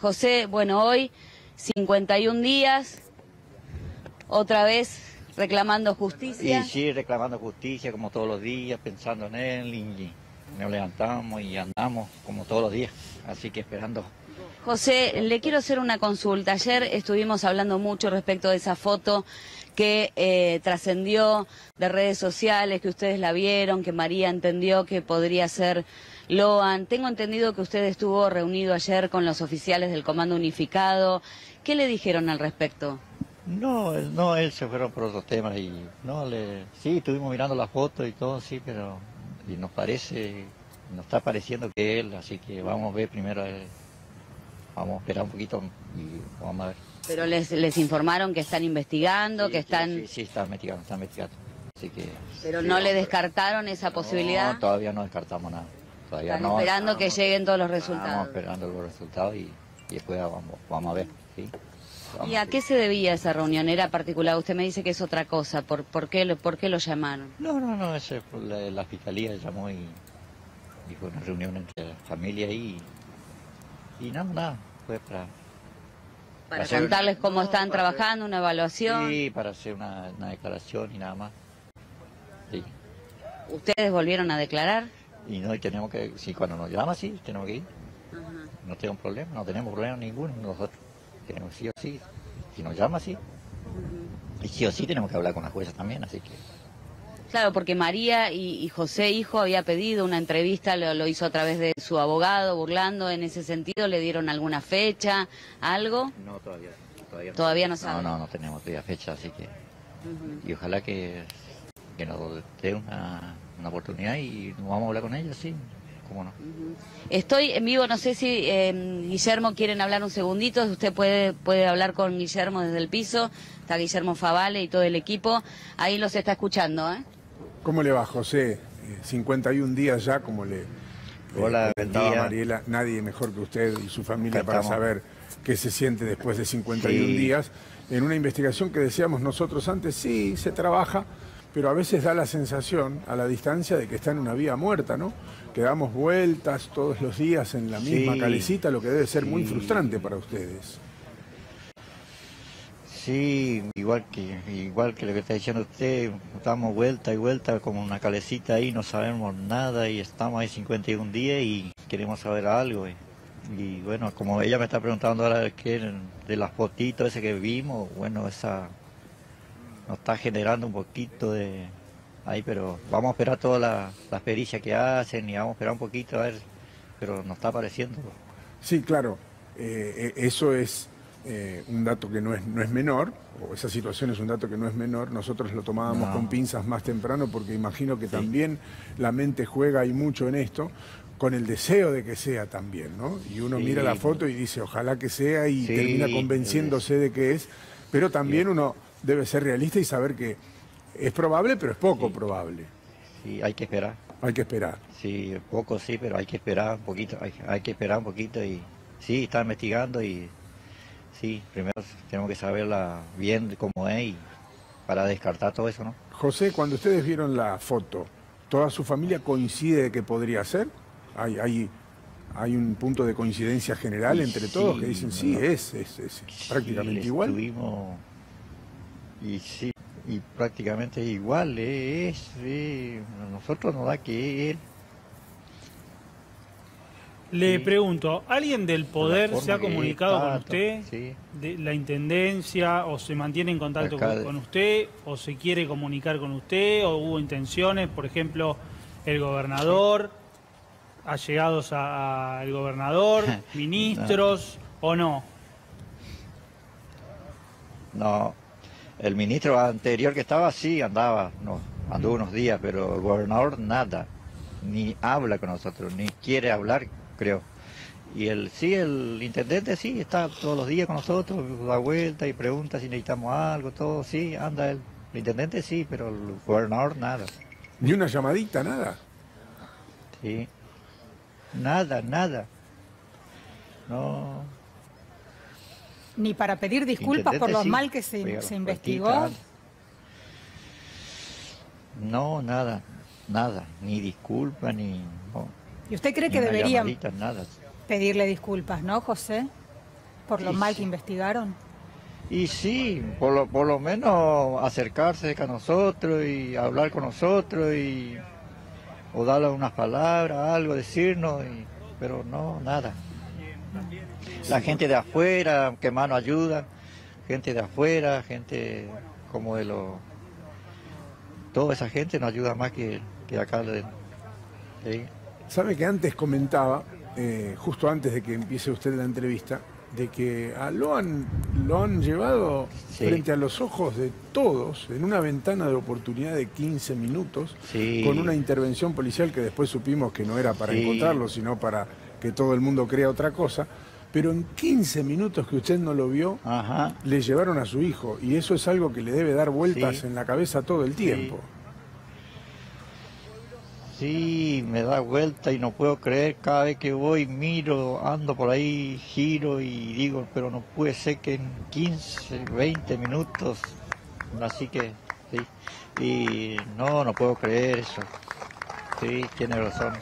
José, bueno, hoy 51 días, otra vez reclamando justicia. Y sí, reclamando justicia como todos los días, pensando en él y nos levantamos y andamos como todos los días, así que esperando. José, le quiero hacer una consulta. Ayer estuvimos hablando mucho respecto de esa foto que trascendió de redes sociales, que ustedes la vieron, que María entendió que podría ser Loan. Tengo entendido que usted estuvo reunido ayer con los oficiales del Comando Unificado. ¿Qué le dijeron al respecto? No, él se fueron por otros temas y sí, estuvimos mirando la foto y todo, sí, pero y nos está pareciendo que él, así que vamos a ver primero él. Vamos a esperar un poquito y vamos a ver. Pero les informaron que están investigando, sí, que están... Sí, están investigando. Así que, pero sí, ¿no le descartaron esa posibilidad? No, todavía no descartamos nada. Todavía están esperando que lleguen todos los resultados. Estamos esperando los resultados y después vamos a ver. ¿Sí? ¿Y a qué se debía esa reunión? ¿Era particular? Usted me dice que es otra cosa. ¿Por qué lo llamaron? No, ese, la fiscalía llamó y fue una reunión entre la familia y nada. Pues para contarles cómo están trabajando, una evaluación. Sí, para hacer una declaración y nada más. Sí. ¿Ustedes volvieron a declarar? Y no, y tenemos que, sí, cuando nos llama, sí, tenemos que ir. Ajá. No tenemos problema ninguno nosotros. Tenemos sí o sí, si nos llama, sí. Uh-huh. Y sí o sí tenemos que hablar con la jueza también, así que... Claro, porque María y José, hijo, había pedido una entrevista, lo hizo a través de su abogado, Burlando. En ese sentido, ¿le dieron alguna fecha, algo? No, todavía no. ¿Todavía no saben? No tenemos todavía fecha, así que... Uh-huh. Y ojalá que nos dé una oportunidad y nos vamos a hablar con ella, sí, cómo no. Uh-huh. Estoy en vivo, no sé si Guillermo quieren hablar un segundito, usted puede hablar con Guillermo desde el piso, está Guillermo Favale y todo el equipo, ahí los está escuchando, ¿eh? ¿Cómo le va, José? 51 días ya, como le contaba Mariela, nadie mejor que usted y su familia para saber qué se siente después de 51 días. En una investigación que decíamos nosotros antes, sí, se trabaja, pero a veces da la sensación, a la distancia, de que está en una vía muerta, ¿no? Que damos vueltas todos los días en la misma calecita, lo que debe ser muy frustrante para ustedes. Sí, igual que lo que está diciendo usted, damos vuelta y vuelta como una calecita ahí, no sabemos nada y estamos ahí 51 días y queremos saber algo. Y bueno, como ella me está preguntando ahora de las fotitos ese que vimos, bueno, esa nos está generando un poquito de... ahí, pero vamos a esperar todas las pericias que hacen y vamos a esperar un poquito a ver, pero nos está pareciendo. Sí, claro, eso es... un dato que no es menor, o esa situación es un dato que no es menor. Nosotros lo tomábamos con pinzas más temprano porque imagino que también la mente juega y mucho en esto, con el deseo de que sea también, ¿no? Y uno mira la foto y dice ojalá que sea y termina convenciéndose de que es, pero también uno debe ser realista y saber que es probable, pero es poco probable. Sí, hay que esperar. Hay que esperar. Sí, poco sí, pero hay que esperar un poquito, hay que esperar un poquito y sí, está investigando y... Sí, primero tenemos que saberla bien cómo es y para descartar todo eso, ¿no? José, cuando ustedes vieron la foto, ¿toda su familia coincide de que podría ser? ¿Hay un punto de coincidencia general entre todos que dicen, sí, no, es prácticamente igual? Estuvimos, y prácticamente igual, nosotros nos da que él... Le pregunto, ¿alguien del poder se ha comunicado con usted, de la intendencia, o se mantiene en contacto con usted, o se quiere comunicar con usted, o hubo intenciones, por ejemplo, el gobernador, allegados al gobernador, ministros, o no? No, el ministro anterior que estaba sí andaba, anduvo unos días, pero el gobernador nada, ni habla con nosotros, ni quiere hablar. Creo. Y el intendente sí, está todos los días con nosotros, da vuelta y pregunta si necesitamos algo, todo, sí, anda él. El intendente sí, pero el gobernador nada. ¿Ni una llamadita, nada? Sí. Nada. No. Ni para pedir disculpas por lo mal que se investigó. No, nada, ni disculpa, ni... No. ¿Y usted cree que deberían pedirle disculpas, no, José? Por lo mal que investigaron. Y sí, por lo menos acercarse a nosotros y hablar con nosotros y o darle unas palabras, algo, decirnos, pero no, nada. La gente de afuera, que más nos ayuda, gente de afuera, gente como de los... Toda esa gente nos ayuda más que acá. ¿Sí? Sabe que antes comentaba, justo antes de que empiece usted la entrevista, de que a Loan lo han llevado frente a los ojos de todos en una ventana de oportunidad de 15 minutos con una intervención policial que después supimos que no era para encontrarlo, sino para que todo el mundo crea otra cosa. Pero en 15 minutos que usted no lo vio, le llevaron a su hijo. Y eso es algo que le debe dar vueltas en la cabeza todo el tiempo. Sí, me da vuelta y no puedo creer. Cada vez que voy, miro, ando por ahí, giro y digo, pero no puede ser que en 15, 20 minutos. Así que, sí. Y no puedo creer eso. Sí, tiene razón.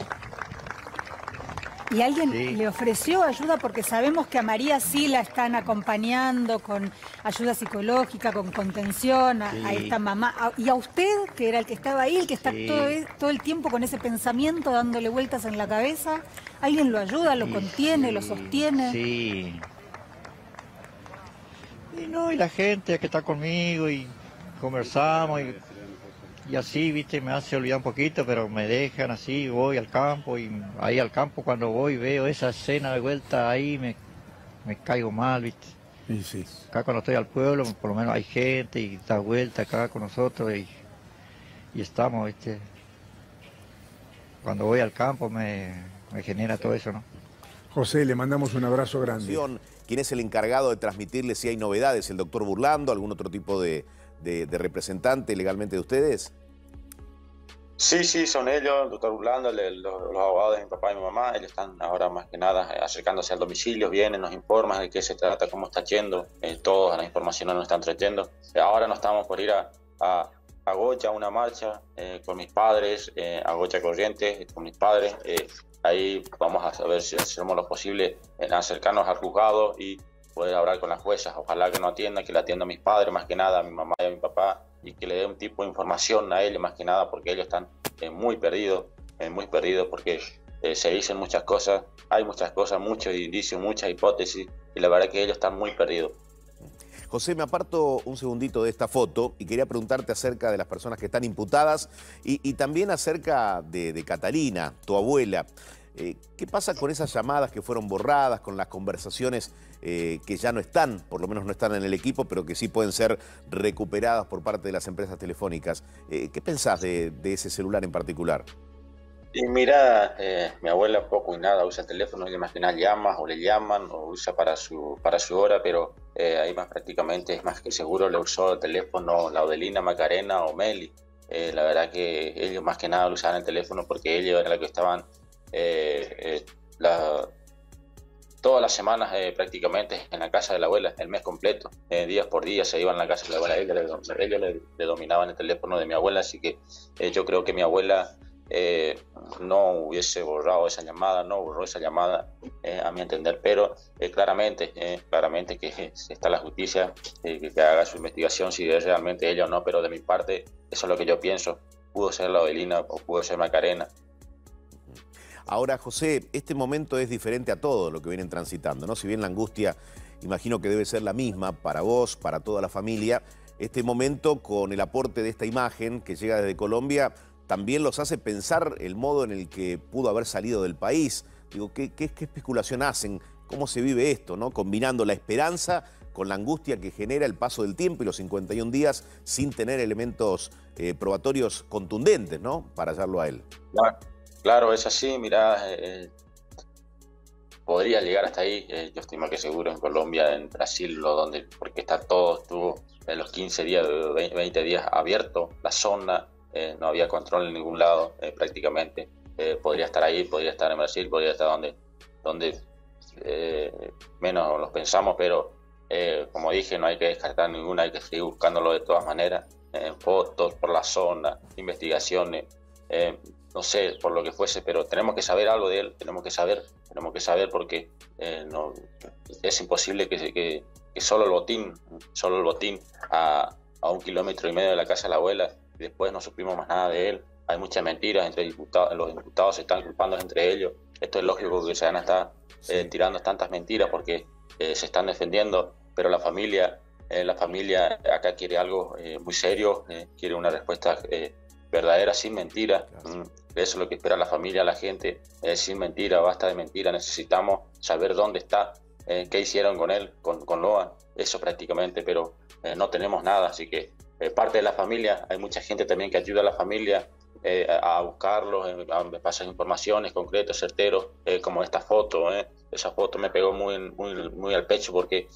¿Y alguien le ofreció ayuda? Porque sabemos que a María sí la están acompañando con ayuda psicológica, con contención, a esta mamá. Y a usted, que era el que estaba ahí, el que está todo el tiempo con ese pensamiento, dándole vueltas en la cabeza, ¿alguien lo ayuda, lo contiene, lo sostiene? Sí. Y no, y la gente que está conmigo y conversamos y así, viste, me hace olvidar un poquito, pero me dejan así, voy al campo y ahí al campo cuando voy veo esa escena de vuelta ahí, me caigo mal, viste. Sí, sí. Acá cuando estoy al pueblo, por lo menos hay gente y da vuelta acá con nosotros y estamos, viste. Cuando voy al campo me genera todo eso, ¿no? José, le mandamos un abrazo grande. ¿Quién es el encargado de transmitirle si hay novedades? ¿El doctor Burlando, algún otro tipo de representante legalmente de ustedes? Sí, son ellos, el doctor Burlando, los abogados de mi papá y mi mamá. Ellos están ahora más que nada acercándose al domicilio, vienen, nos informan de qué se trata, cómo está yendo, todas las informaciones nos están trayendo. Ahora nos estamos por ir a Gocha, una marcha con mis padres, a Gocha Corrientes con mis padres. Ahí vamos a ver si hacemos lo posible en acercarnos al juzgado y poder hablar con las juezas. Ojalá que no atienda, que la atienda a mis padres, más que nada, a mi mamá y a mi papá, y que le dé un tipo de información a ellos, más que nada, porque ellos están muy perdidos, porque se dicen muchas cosas, hay muchas cosas, muchos indicios, muchas hipótesis, y la verdad que ellos están muy perdidos. José, me aparto un segundito de esta foto y quería preguntarte acerca de las personas que están imputadas y también acerca de Catalina, tu abuela. ¿Qué pasa con esas llamadas que fueron borradas, con las conversaciones que ya no están, por lo menos no están en el equipo, pero que sí pueden ser recuperadas por parte de las empresas telefónicas? ¿Qué pensás de ese celular en particular? Y mira, mi abuela poco y nada usa el teléfono, y más que nada llama o le llaman o usa para su hora, pero ahí más prácticamente es más que seguro le usó el teléfono Laudelina, Macarena o Meli. La verdad que ellos más que nada usaban el teléfono porque ellos eran los que estaban todas las semanas prácticamente en la casa de la abuela, el mes completo, días por día se iban a la casa de la abuela. Ellos le dominaban el teléfono de mi abuela, así que yo creo que mi abuela... no hubiese borrado esa llamada, no borró esa llamada, a mi entender, pero claramente que está la justicia, que haga su investigación si es realmente ella o no, pero de mi parte eso es lo que yo pienso, pudo ser la Adelina o pudo ser Macarena. Ahora, José, este momento es diferente a todo lo que vienen transitando, ¿no? Si bien la angustia imagino que debe ser la misma para vos, para toda la familia, este momento con el aporte de esta imagen que llega desde Colombia también los hace pensar el modo en el que pudo haber salido del país. Digo, ¿qué especulación hacen? ¿Cómo se vive esto, no? Combinando la esperanza con la angustia que genera el paso del tiempo y los 51 días sin tener elementos probatorios contundentes, ¿no? Para hallarlo a él. Claro, es así. Mirá, podría llegar hasta ahí. Yo estoy más que seguro en Colombia, en Brasil, porque está todo, estuvo en los 15 días, 20 días abierto la zona. No había control en ningún lado, prácticamente. Podría estar ahí, podría estar en Brasil, podría estar donde menos los pensamos, pero como dije, no hay que descartar ninguna, hay que seguir buscándolo de todas maneras, en fotos, por la zona, investigaciones. no sé, por lo que fuese, pero tenemos que saber algo de él, tenemos que saber porque no, es imposible que solo el botín a 1,5 kilómetros de la casa de la abuela, y después no supimos más nada de él. Hay muchas mentiras entre diputados, los imputados se están culpando entre ellos. Esto es lógico que se van a estar tirando tantas mentiras porque se están defendiendo, pero la familia acá quiere algo muy serio, quiere una respuesta verdadera, sin mentiras. Eso es lo que espera la familia, la gente, sin mentira, basta de mentira. Necesitamos saber dónde está, qué hicieron con él, con Loan, eso prácticamente, pero no tenemos nada, así que parte de la familia, hay mucha gente también que ayuda a la familia a buscarlos, a pasar informaciones concretas, certeros, como esta foto. Esa foto me pegó muy al pecho porque,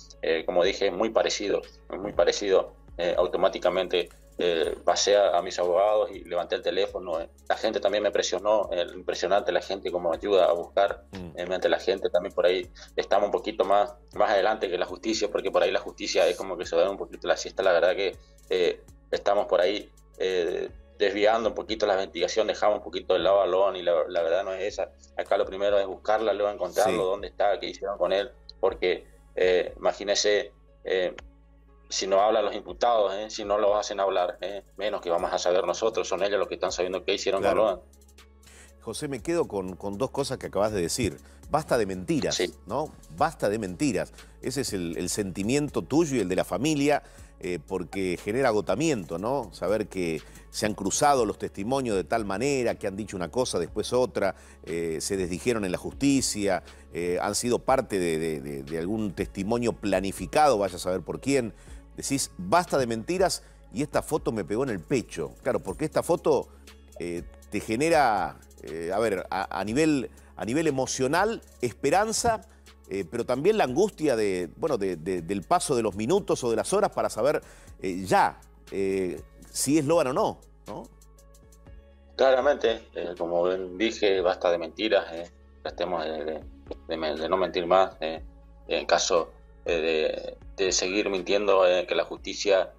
como dije, muy parecido. Automáticamente pasé a mis abogados y levanté el teléfono. La gente también me presionó, impresionante la gente como ayuda a buscar. Mediante la gente también por ahí estamos un poquito más adelante que la justicia, porque por ahí la justicia es como que se da un poquito la siesta. La verdad que estamos por ahí desviando un poquito la investigación, dejamos un poquito de lado a Loan y la verdad no es esa. Acá lo primero es buscarla, luego encontrarlo, dónde está, qué hicieron con él, porque imagínese si no hablan los imputados, si no los hacen hablar, menos que vamos a saber nosotros, son ellos los que están sabiendo qué hicieron con Loan. José, me quedo con dos cosas que acabas de decir. Basta de mentiras, ¿no? Basta de mentiras. Ese es el sentimiento tuyo y el de la familia, porque genera agotamiento, ¿no? Saber que se han cruzado los testimonios de tal manera, que han dicho una cosa, después otra, se desdijeron en la justicia, han sido parte de algún testimonio planificado, vaya a saber por quién. Decís, basta de mentiras, y esta foto me pegó en el pecho. Claro, porque esta foto te genera, a nivel emocional, esperanza, pero también la angustia del paso de los minutos o de las horas para saber si es Loan o no, ¿no? Claramente, como bien dije, basta de mentiras, tratemos de no mentir más. En caso de seguir mintiendo, que la justicia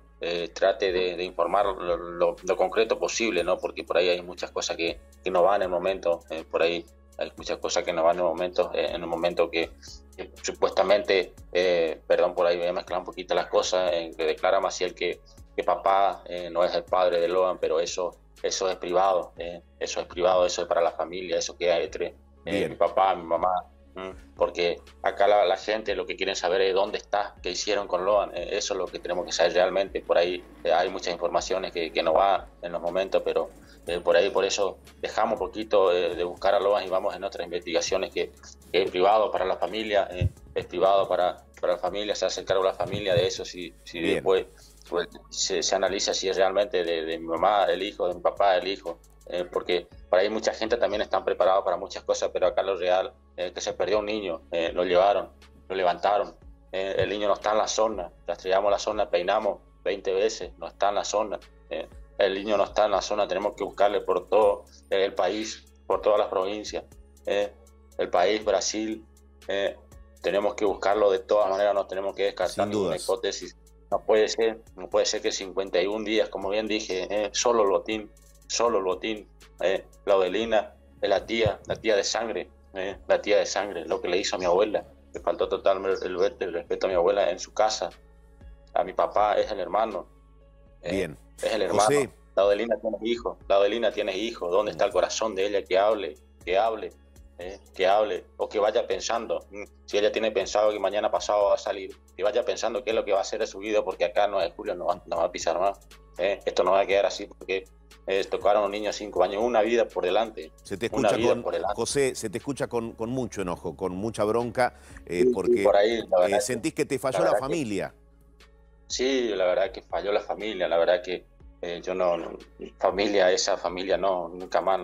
trate de informar lo concreto posible, ¿no? Porque por ahí hay muchas cosas que no van en el momento, por ahí hay muchas cosas que no van en el momento, que supuestamente, perdón, por ahí voy a mezclar un poquito las cosas, que declara Maciel que papá no es el padre de Loan, pero eso es privado, eso es para la familia, eso queda entre mi papá, mi mamá. Porque acá la gente lo que quieren saber es dónde está, qué hicieron con Loan. Eso es lo que tenemos que saber realmente. Por ahí hay muchas informaciones que no van en los momentos, pero por ahí, por eso dejamos poquito de buscar a Loan y vamos en otras investigaciones que es privado para la familia, es privado para la familia, se hace cargo la familia de eso. Si después pues, se analiza si es realmente de mi mamá, del hijo, de mi papá, del hijo. Porque por ahí mucha gente también están preparada para muchas cosas, pero acá lo real es que se perdió un niño, lo llevaron, lo levantaron, el niño no está en la zona, rastreamos la zona, peinamos 20 veces, no está en la zona, el niño no está en la zona, tenemos que buscarle por todo el país, por todas las provincias, el país, Brasil, tenemos que buscarlo de todas maneras, no tenemos que descartar ninguna hipótesis, no puede ser que 51 días, como bien dije, solo el botín, Laudelina, la tía de sangre, lo que le hizo a mi abuela, le faltó totalmente el respeto a mi abuela en su casa, a mi papá, es el hermano, es el hermano, José. Laudelina tiene hijos, ¿dónde está el corazón de ella? Que hable, o que vaya pensando, si ella tiene pensado que mañana pasado va a salir, que vaya pensando qué es lo que va a hacer de su vida, porque acá no es Julio, no va a pisar más, esto no va a quedar así, porque tocaron a un niño de 5 años, una vida por delante. Se te escucha José, se te escucha con mucho enojo, con mucha bronca, porque por ahí, sentís que te falló la familia. Sí, la verdad que falló la familia, la verdad que yo no, esa familia no, nunca más,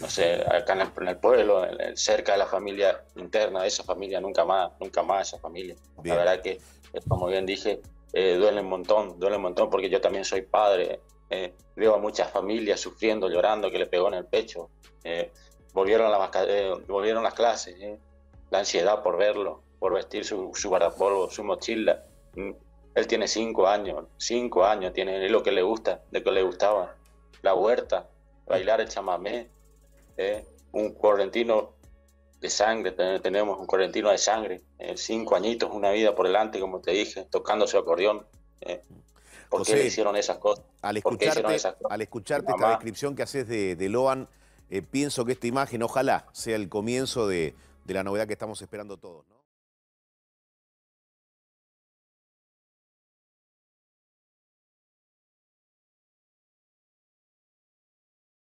no sé, acá en el pueblo, cerca de la familia interna, esa familia nunca más esa familia. Bien. La verdad que, como bien dije, duele un montón porque yo también soy padre. Veo a muchas familias sufriendo, llorando, que le pegó en el pecho. Volvieron las clases, la ansiedad por verlo, por vestir su guardapolvo, su mochila. Él tiene 5 años, tiene lo que le gusta, de lo que le gustaba, la huerta, bailar el chamamé, un correntino de sangre, tenemos un correntino de sangre, 5 añitos, una vida por delante, como te dije, tocando su acordeón. ¿Por José, qué hicieron esas cosas? Al escucharte esta descripción que haces de Loan, pienso que esta imagen, ojalá, sea el comienzo de la novedad que estamos esperando todos, ¿no?